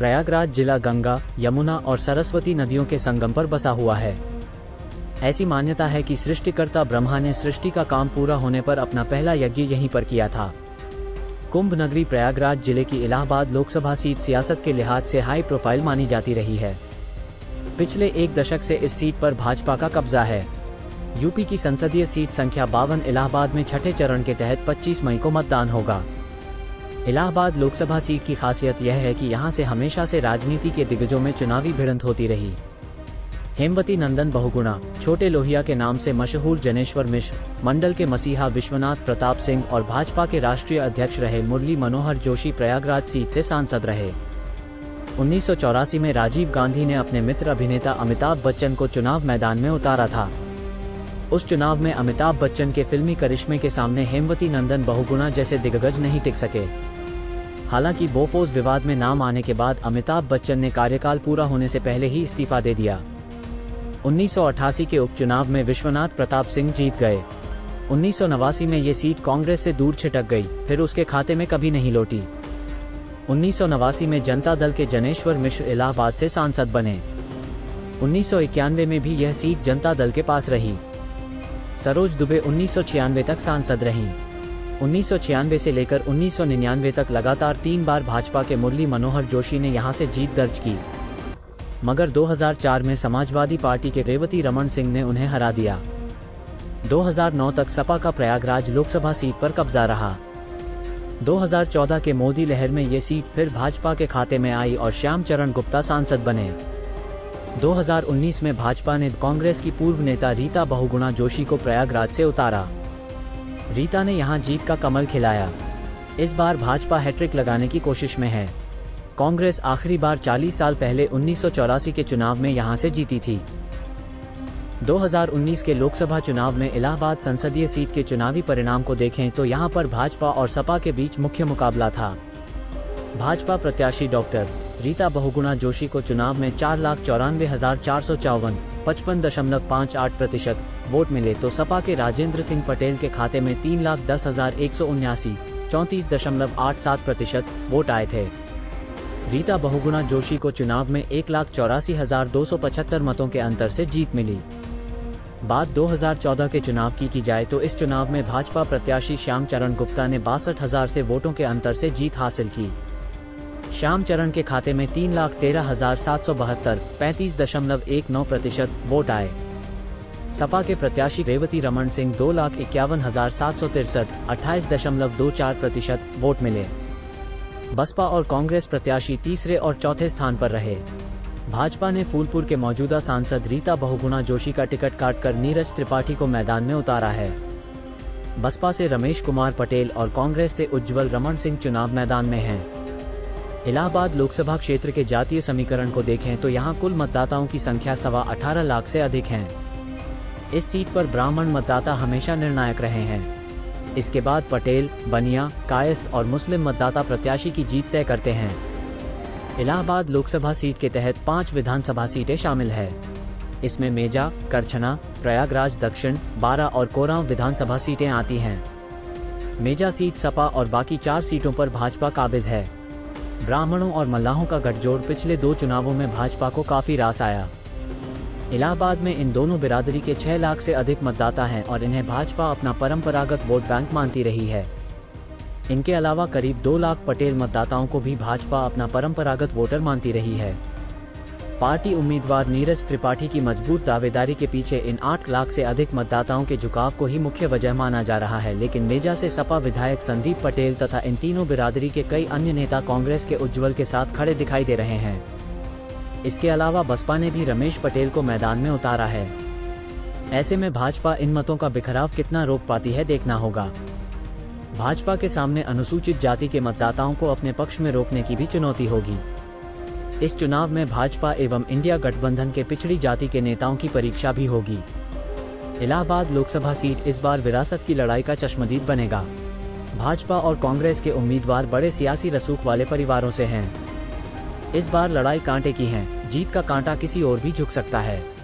प्रयागराज जिला गंगा, यमुना और सरस्वती नदियों के संगम पर बसा हुआ है। ऐसी मान्यता है कि सृष्टिकर्ता ब्रह्मा ने सृष्टि का काम पूरा होने पर अपना पहला यज्ञ यहीं पर किया था। कुंभ नगरी प्रयागराज जिले की इलाहाबाद लोकसभा सीट सियासत के लिहाज से हाई प्रोफाइल मानी जाती रही है। पिछले एक दशक से इस सीट पर भाजपा का कब्जा है। यूपी की संसदीय सीट संख्या 52 इलाहाबाद में छठे चरण के तहत 25 मई को मतदान होगा। इलाहाबाद लोकसभा सीट की खासियत यह है कि यहां से हमेशा से राजनीति के दिग्गजों में चुनावी भिड़ंत होती रही। हेमवती नंदन बहुगुणा, छोटे लोहिया के नाम से मशहूर जनेश्वर मिश्र, मंडल के मसीहा विश्वनाथ प्रताप सिंह और भाजपा के राष्ट्रीय अध्यक्ष रहे मुरली मनोहर जोशी प्रयागराज सीट से सांसद रहे। 1984 में राजीव गांधी ने अपने मित्र अभिनेता अमिताभ बच्चन को चुनाव मैदान में उतारा था। उस चुनाव में अमिताभ बच्चन के फिल्मी करिश्मे के सामने हेमवती नंदन बहुगुणा जैसे दिग्गज नहीं टिक सके। हालांकि बोफोर्स विवाद में नाम आने के बाद अमिताभ बच्चन ने कार्यकाल पूरा होने से पहले ही इस्तीफा दे दिया। 1988 के उपचुनाव में विश्वनाथ प्रताप सिंह जीत गए। 1989 में ये सीट कांग्रेस से दूर छिटक गई, फिर उसके खाते में कभी नहीं लौटी। 1989 में जनता दल के जनेश्वर मिश्र इलाहाबाद से सांसद बने। 1991 में भी यह सीट जनता दल के पास रही। सरोज दुबे 1996 तक सांसद रहीं। 1996 से लेकर 1999 तक लगातार 3 बार भाजपा के मुरली मनोहर जोशी ने यहां से जीत दर्ज की, मगर 2004 में समाजवादी पार्टी के रेवती रमन सिंह ने उन्हें हरा दिया। 2009 तक सपा का प्रयागराज लोकसभा सीट पर कब्जा रहा। 2014 के मोदी लहर में ये सीट फिर भाजपा के खाते में आई और श्याम चरण गुप्ता सांसद बने। 2019 में भाजपा ने कांग्रेस की पूर्व नेता रीता बहुगुणा जोशी को प्रयागराज से उतारा। रीता ने यहां जीत का कमल खिलाया। इस बार भाजपा हैट्रिक लगाने की कोशिश में है। कांग्रेस आखिरी बार 40 साल पहले 1984 के चुनाव में यहां से जीती थी। 2019 के लोकसभा चुनाव में इलाहाबाद संसदीय सीट के चुनावी परिणाम को देखें तो यहां पर भाजपा और सपा के बीच मुख्य मुकाबला था। भाजपा प्रत्याशी डॉक्टर रीता बहुगुणा जोशी को चुनाव में 4,94,454 55.58% वोट मिले तो सपा के राजेंद्र सिंह पटेल के खाते में 3,10,179 34.87% वोट आए थे। रीता बहुगुणा जोशी को चुनाव में 1,84,275 मतों के अंतर से जीत मिली। बात 2014 के चुनाव की जाए तो इस चुनाव में भाजपा प्रत्याशी श्याम चरण गुप्ता ने 62,000 से वोटों के अंतर से जीत हासिल की। श्याम चरण के खाते में 3,13,772 35.19% वोट आए। सपा के प्रत्याशी रेवती रमन सिंह 2,51,763 28.24% वोट मिले। बसपा और कांग्रेस प्रत्याशी तीसरे और चौथे स्थान पर रहे। भाजपा ने फूलपुर के मौजूदा सांसद रीता बहुगुणा जोशी का टिकट काटकर नीरज त्रिपाठी को मैदान में उतारा है। बसपा से रमेश कुमार पटेल और कांग्रेस से उज्जवल रमन सिंह चुनाव मैदान में हैं। इलाहाबाद लोकसभा क्षेत्र के जातीय समीकरण को देखें तो यहां कुल मतदाताओं की संख्या 18.25 लाख से अधिक है। इस सीट पर ब्राह्मण मतदाता हमेशा निर्णायक रहे हैं। इसके बाद पटेल, बनिया, कायस्थ और मुस्लिम मतदाता प्रत्याशी की जीत तय करते हैं। इलाहाबाद लोकसभा सीट के तहत 5 विधानसभा सीटें शामिल है। इसमें मेजा, करछना, प्रयागराज दक्षिण, बारा और कोरांव विधानसभा सीटें आती हैं। मेजा सीट सपा और बाकी 4 सीटों पर भाजपा काबिज है। ब्राह्मणों और मल्लाहों का गठजोड़ पिछले 2 चुनावों में भाजपा को काफी रास आया। इलाहाबाद में इन दोनों बिरादरी के 6 लाख से अधिक मतदाता हैं और इन्हें भाजपा अपना परंपरागत वोट बैंक मानती रही है। इनके अलावा करीब 2 लाख पटेल मतदाताओं को भी भाजपा अपना परंपरागत वोटर मानती रही है। पार्टी उम्मीदवार नीरज त्रिपाठी की मजबूत दावेदारी के पीछे इन 8 लाख से अधिक मतदाताओं के झुकाव को ही मुख्य वजह माना जा रहा है, लेकिन मेजा से सपा विधायक संदीप पटेल तथा इन तीनों बिरादरी के कई अन्य नेता कांग्रेस के उज्जवल के साथ खड़े दिखाई दे रहे हैं। इसके अलावा बसपा ने भी रमेश पटेल को मैदान में उतारा है। ऐसे में भाजपा इन मतों का बिखराव कितना रोक पाती है, देखना होगा। भाजपा के सामने अनुसूचित जाति के मतदाताओं को अपने पक्ष में रोकने की भी चुनौती होगी। इस चुनाव में भाजपा एवं इंडिया गठबंधन के पिछड़ी जाति के नेताओं की परीक्षा भी होगी। इलाहाबाद लोकसभा सीट इस बार विरासत की लड़ाई का चश्मदीद बनेगा। भाजपा और कांग्रेस के उम्मीदवार बड़े सियासी रसूख वाले परिवारों से हैं। इस बार लड़ाई कांटे की है, जीत का कांटा किसी और भी झुक सकता है।